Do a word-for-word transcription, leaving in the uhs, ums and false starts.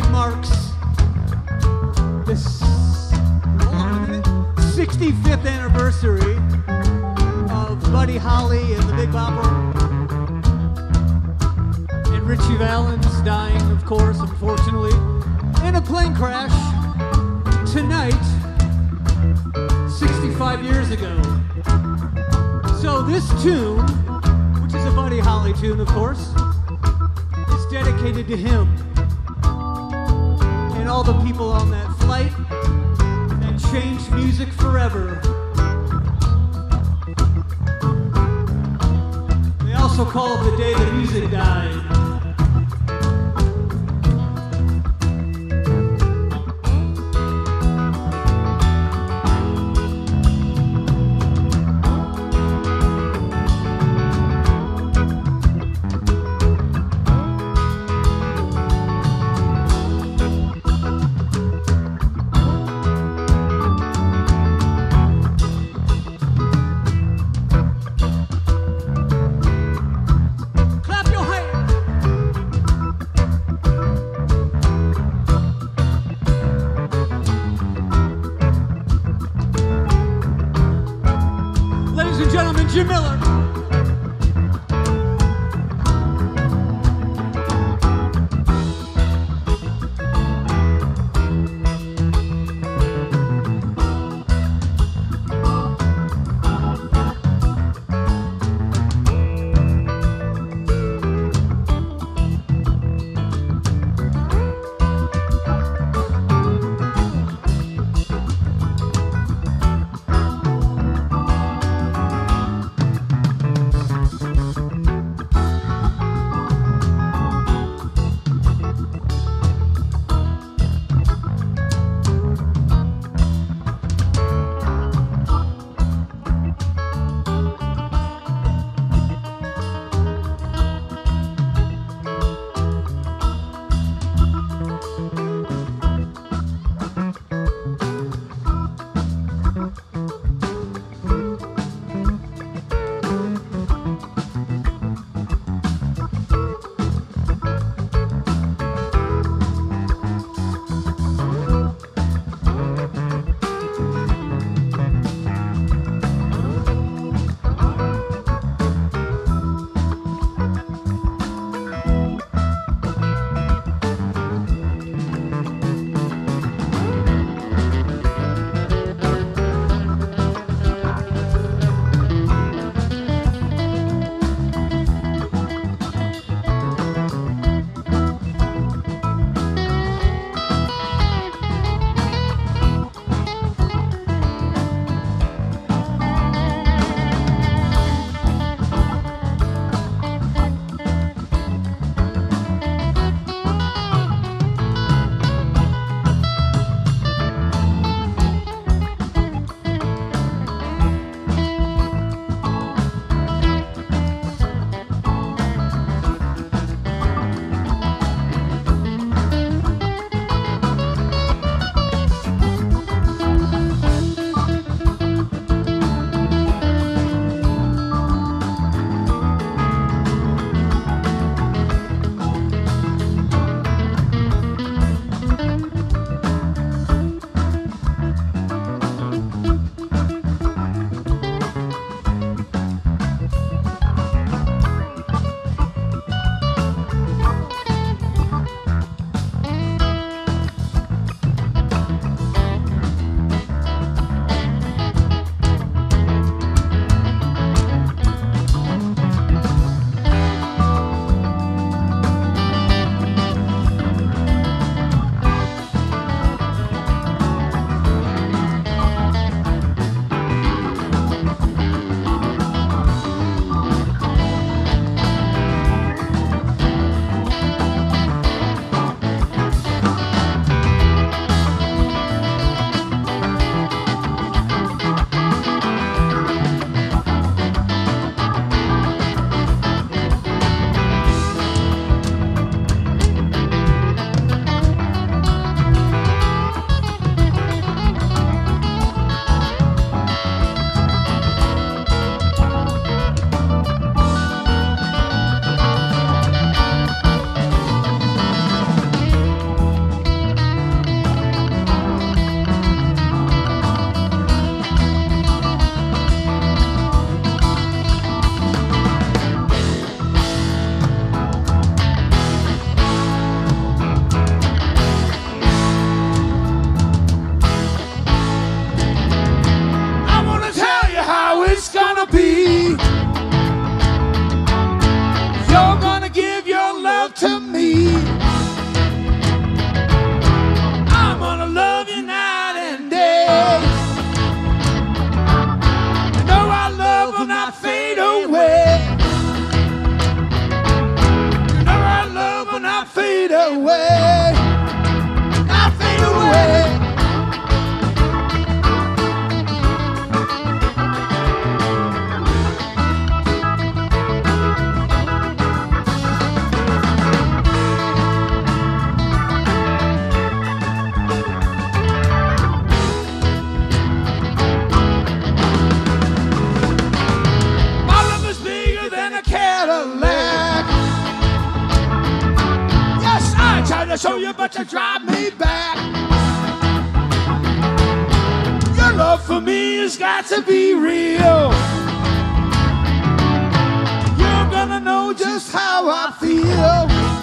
today marks the sixty-fifth anniversary of Buddy Holly and the Big Bopper, and Ritchie Valens dying, of course, unfortunately, in a plane crash tonight, sixty-five years ago. So this tune, which is a Buddy Holly tune, of course, is dedicated to him and all the people on that flight that changed music forever. They also call it the day the music died. away. I'll fade away. Show you, but you drive me back. Your love for me has got to be real. You're gonna know just how I feel.